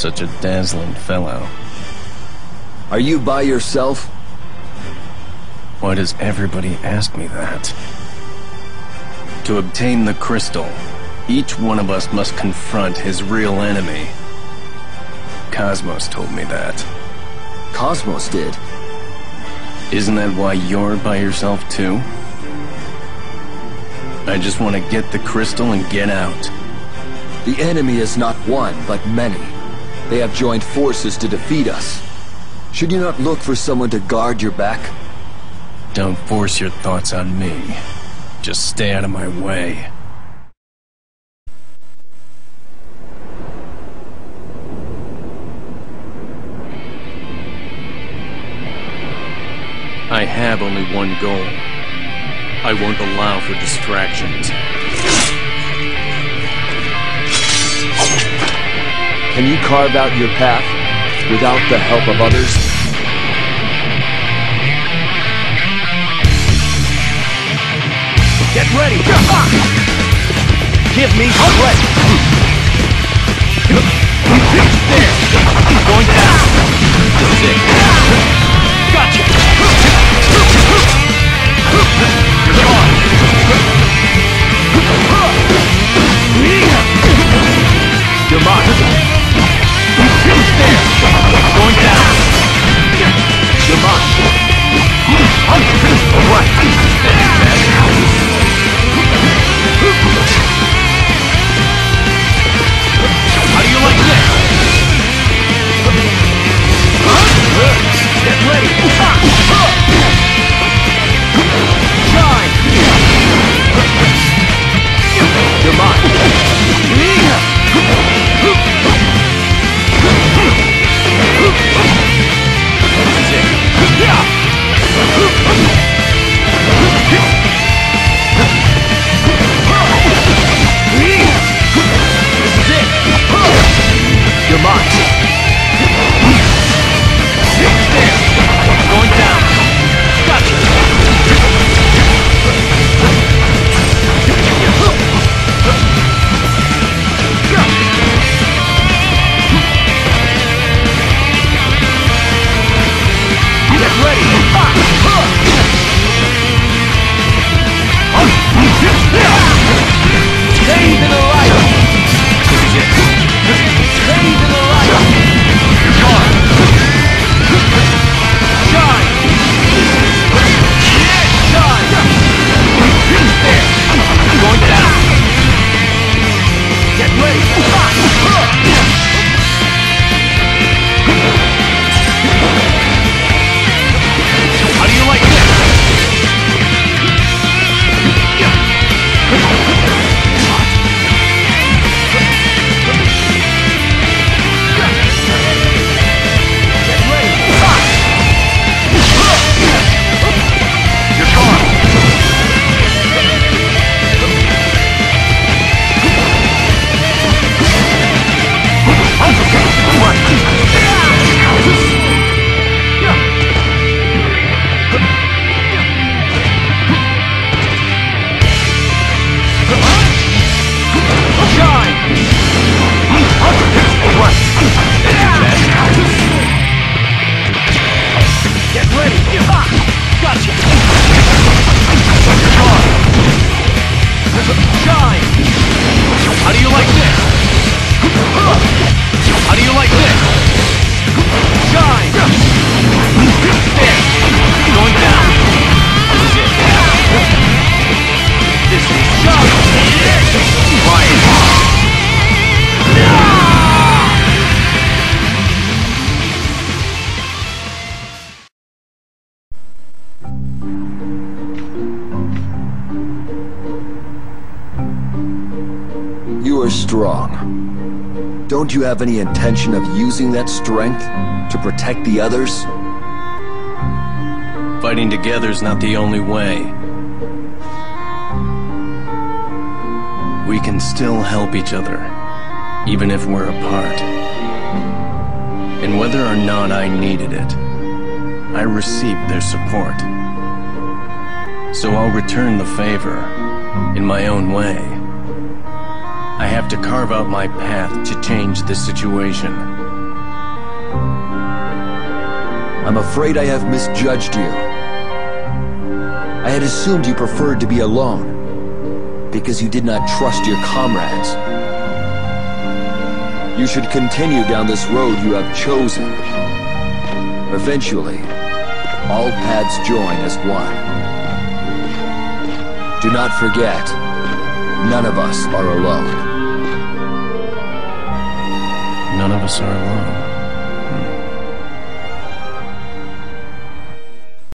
such a dazzling fellow. Are you by yourself? Why does everybody ask me that? To obtain the crystal, each one of us must confront his real enemy. Cosmos told me that. Cosmos did? Isn't that why you're by yourself too? I just want to get the crystal and get out. The enemy is not one, but many. They have joined forces to defeat us. Should you not look for someone to guard your back? Don't force your thoughts on me. Just stay out of my way. I have only one goal. I won't allow for distractions. Can you carve out your path without the help of others? Get ready! Give me strength! There! He's going down! Sick! Gotcha! Come on! You're mine! There! He's going down! You're mine! Alright! Steady, man! How do you like this? Get ready! Shine! You're mine! This is it. You're mine. There. Going down. Gotcha. Get ready. Stay in the light. Ready to the light! Shine! Shine! Shine! There! Going down! Get ready! How do you like this? Strong. Don't you have any intention of using that strength to protect the others? Fighting together is not the only way. We can still help each other, even if we're apart. And whether or not I needed it, I received their support. So I'll return the favor in my own way. I have to carve out my path to change this situation. I'm afraid I have misjudged you. I had assumed you preferred to be alone, because you did not trust your comrades. You should continue down this road you have chosen. Eventually, all paths join as one. Do not forget, none of us are alone. None of us are alone.